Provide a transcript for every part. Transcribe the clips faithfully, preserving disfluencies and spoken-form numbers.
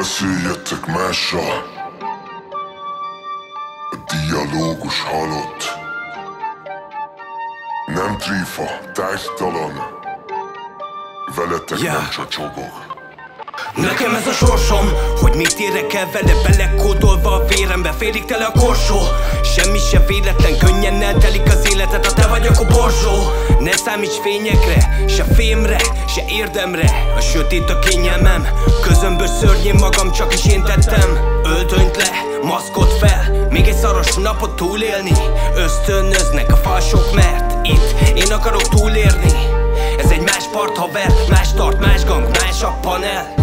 beszéljetek mással. A dialógus halott. Nem tréfa, tájtalan. Veletek yeah. nem csacsogok. Nekem ez a sorsom, hogy mit érek el vele, belekódolva a vérembe, félig tele a korsó. Semmi se véletlen, könnyen eltelik az életed, ha te vagy, akkor borzsó. Ne számíts fényekre, se fémre, se érdemre. A sötét a kényelmem, közömbös szörnyén magam csak is én tettem. Öltönyt le, maszkot fel, még egy szaros napot túlélni. Ösztönöznek a falsok, mert itt én akarok túlérni. Ez egy más part haver, más tart, más gang, más a panel.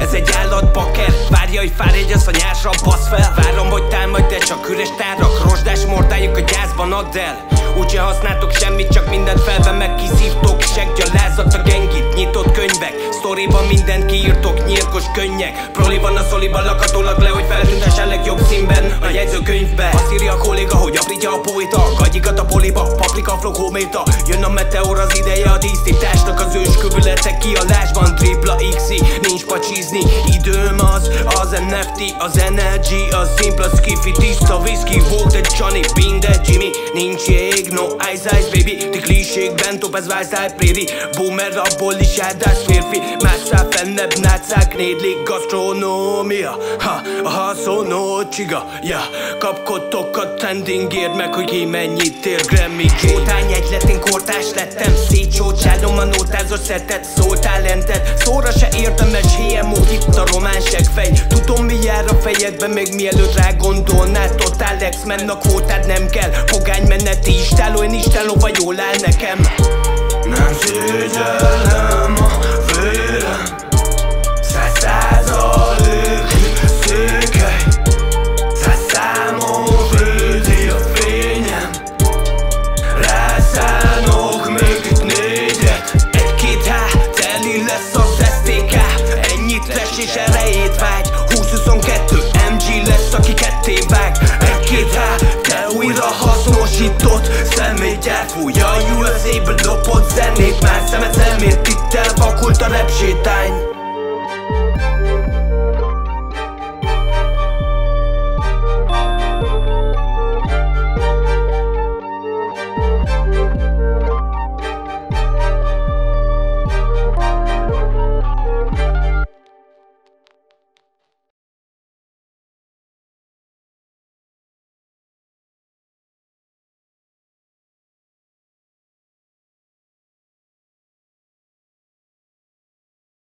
Ez egy állatpaker, várja, hogy fárj az a nyásra, bassz fel. Várom, hogy támadj, de csak üres tárak, rozsdás mordájuk a gyászban, add el. Úgyse használtok semmit, csak mindent felben megkiszívtok. Seggyalázat a gengit, nyitott könyvek, sztoriban mindent kiírtok, nyírkos könnyek. Proli van a szoliban, lakatólag le, hogy feltüntes a legjobb színben a jegyzőkönyvben. Azt írja a kolléga, hogy aprítja a poéta, gagyikat a poliba, paprika flog hométa. Jön a meteor, az ideje a díszításnak, az őskövületek kialásban tripla x-i, nincs pacsizni. Időm az, az en ef té, az energy, az szimpla skifi, tiszta whisky, vók, de Johnny, Bean, de Jimmy. Nincs jég, no ice ice baby, ti kliségben topez vájszáj préri. Boomer abból is áldás férfi, másszál fennebb nátszák nédlik gasztronómia. Ha, a haszonó csiga, ja, kapkodtok a trending, érd meg, hogy ki mennyit ér Grammy K. Csótány egyletén kortás lettem, szétcsócsálom a nótázos szettet, szóltál lentet, szóra se érdemes, hé em o, itt a román seggfej. Tudom mi jár a fejedben, még mielőtt rá gondolnád, totál X-men a kvótád nem kell, pogány menet is. Istáló, én istáló vagy, jól áll nekem. Nem szégyellem a vérem, száz százalékig székely, száz számú védi a fényem. Rászánok még itt négyet, egy-két há, teli lesz az esztéká. Ennyit lesz és erejét vágy, húsz huszonkettő em gé lesz, aki ketté vág. Egy-két há, te újra hasznosított szemétgyárt, fúj a u es á-ből lopott zenét, már szemed szemért, itt elvakult a repsétány.